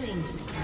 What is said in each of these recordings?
Killing spree.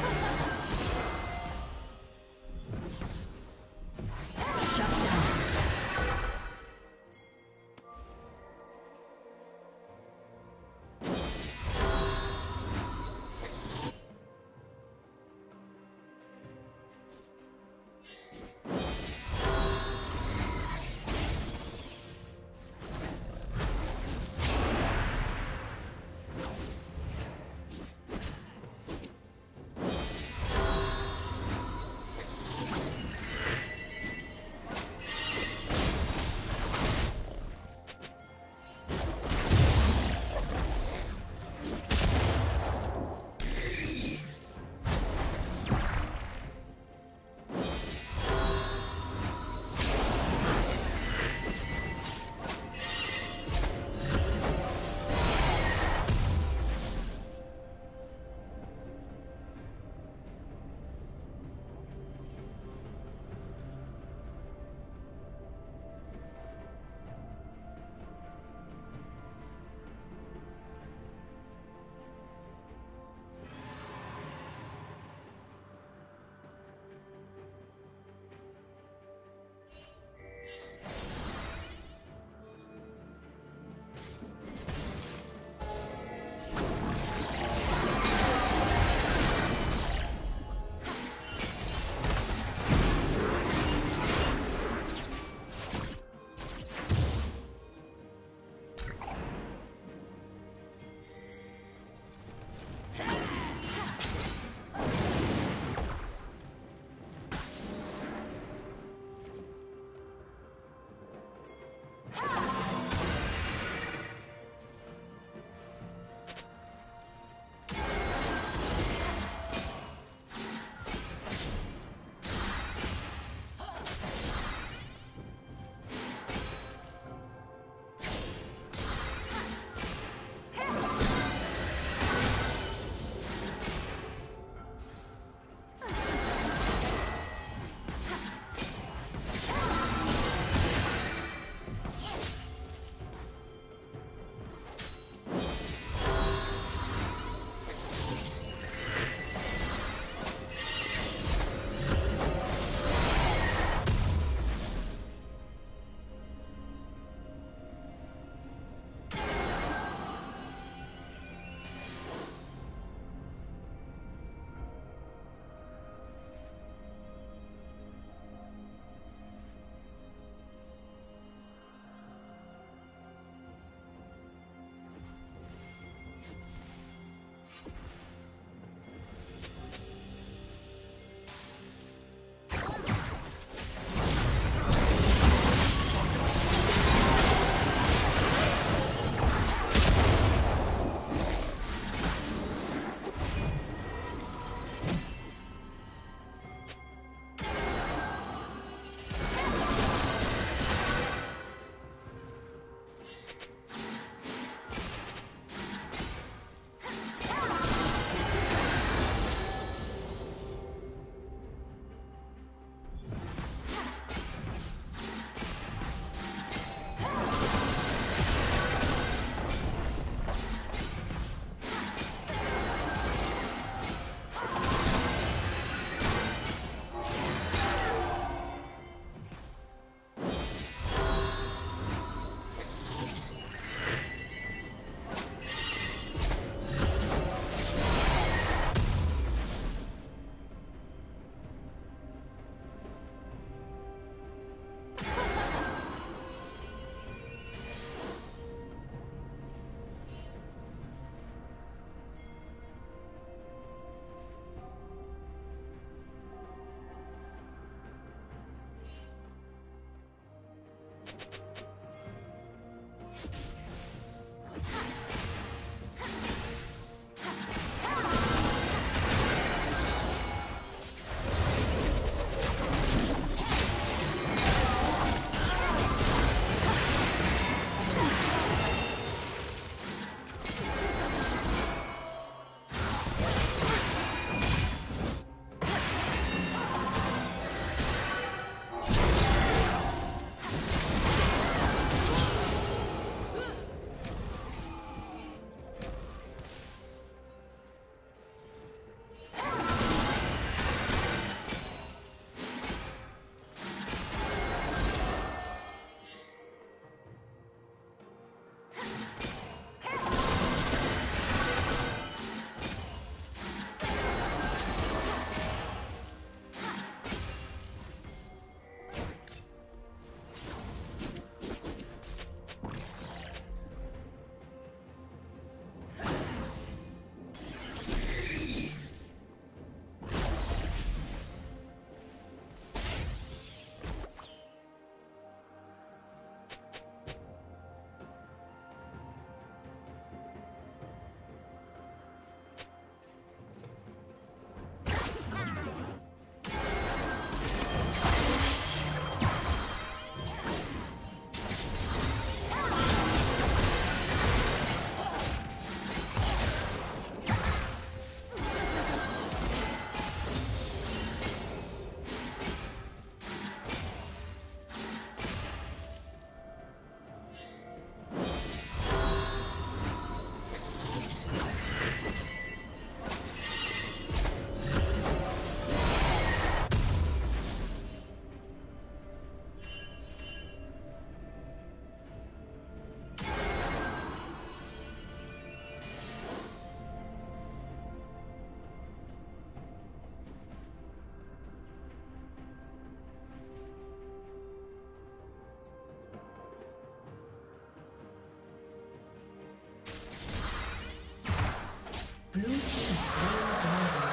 Blue team slain dragon.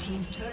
Team's turret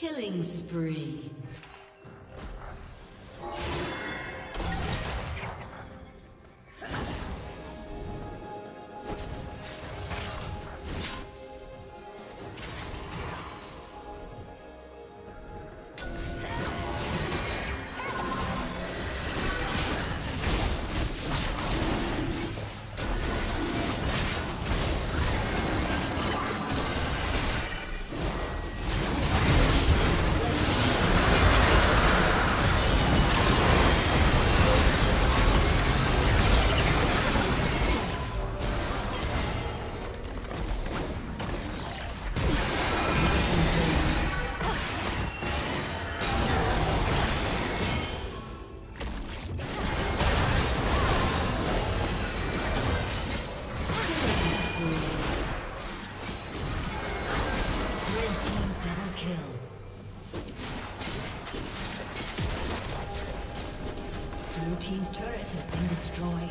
Killing spree. destroyed.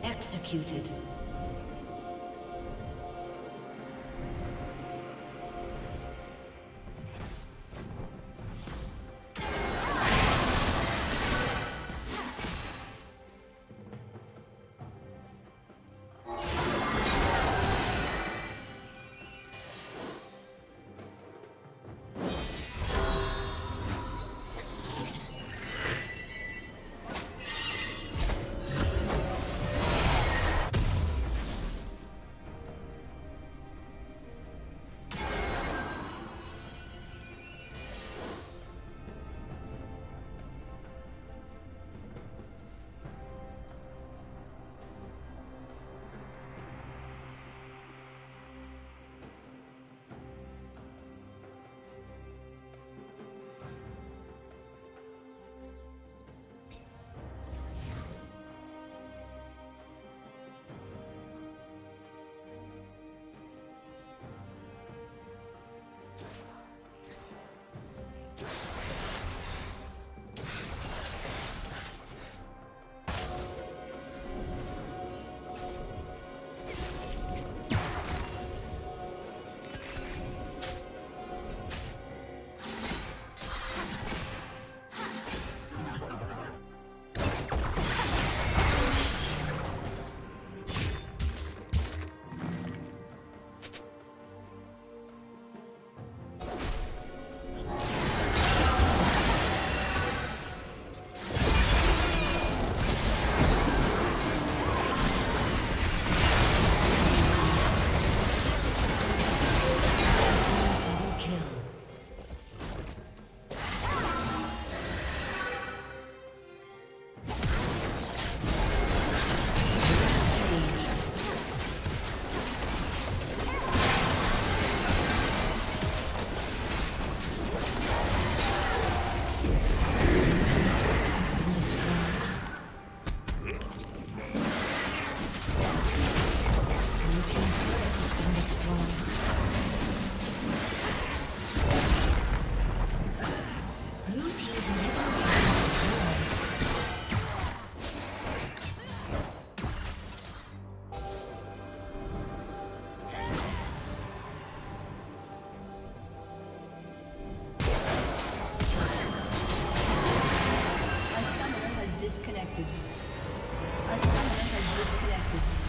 Executed. A summoner has disconnected.